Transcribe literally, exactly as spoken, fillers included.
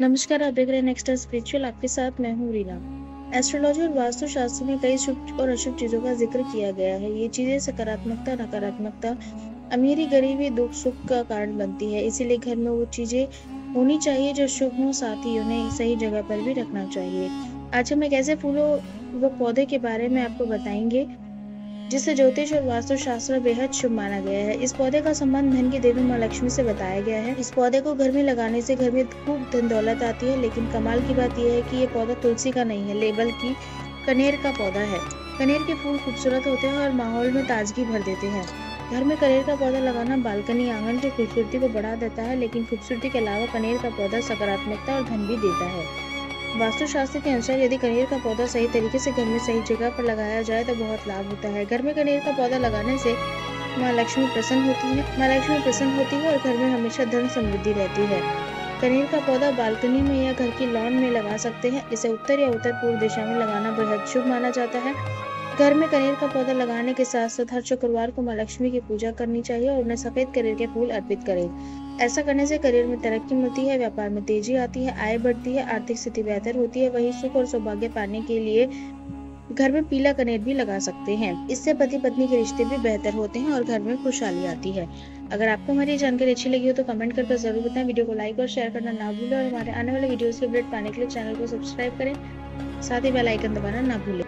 नमस्कार, आप देख रहे हैं नेक्स्ट स्पिरिचुअल। आपके साथ मैं हूँ रीना। एस्ट्रोलॉजी और वास्तु शास्त्र में कई शुभ और अशुभ चीजों का जिक्र किया गया है। ये चीजें सकारात्मकता, नकारात्मकता, अमीरी, गरीबी, दुख सुख का कारण बनती है। इसीलिए घर में वो चीजें होनी चाहिए जो शुभ हो, साथ ही उन्हें सही जगह पर भी रखना चाहिए। आज हम एक ऐसे फूलों व पौधे के बारे में आपको बताएंगे जिसे ज्योतिष और वास्तु शास्त्र बेहद शुभ माना गया है। इस पौधे का संबंध धन की देवी महालक्ष्मी से बताया गया है। इस पौधे को घर में लगाने से घर में खूब धन दौलत आती है। लेकिन कमाल की बात यह है कि यह पौधा तुलसी का नहीं है, बल्कि कनेर का पौधा है। कनेर के फूल खूबसूरत होते हैं और माहौल में ताजगी भर देते हैं। घर में कनेर का पौधा लगाना बालकनी, आंगन की खूबसूरती को बढ़ा देता है। लेकिन खूबसूरती के अलावा कनेर का पौधा सकारात्मकता और धन भी देता है। वास्तुशास्त्र के अनुसार यदि कनेर का पौधा सही तरीके से घर में सही जगह पर लगाया जाए तो बहुत लाभ होता है। घर में कनेर का पौधा लगाने से माँ लक्ष्मी प्रसन्न होती है माँ लक्ष्मी प्रसन्न होती है और घर में हमेशा धन समृद्धि रहती है। कनेर का पौधा बालकनी में या घर की लॉन में लगा सकते हैं। इसे उत्तर या उत्तर पूर्व दिशा में लगाना बेहद शुभ माना जाता है। घर में कनेर का पौधा लगाने के साथ साथ हर शुक्रवार को माँ लक्ष्मी की पूजा करनी चाहिए और उन्हें सफेद कनेर के फूल अर्पित करें। ऐसा करने से करियर में तरक्की मिलती है, व्यापार में तेजी आती है, आय बढ़ती है, आर्थिक स्थिति बेहतर होती है। वहीं सुख और सौभाग्य पाने के लिए घर में पीला कनेर भी लगा सकते हैं। इससे पति पत्नी के रिश्ते भी बेहतर होते हैं और घर में खुशहाली आती है। अगर आपको हमारी जानकारी अच्छी लगी हो तो कमेंट करके जरूर बताएं। वीडियो को लाइक और शेयर करना ना भूलें और हमारे आने वाले वीडियोस के अपडेट पाने के लिए चैनल को सब्सक्राइब करें। साथ ही बेल आइकन दबाना ना भूलें।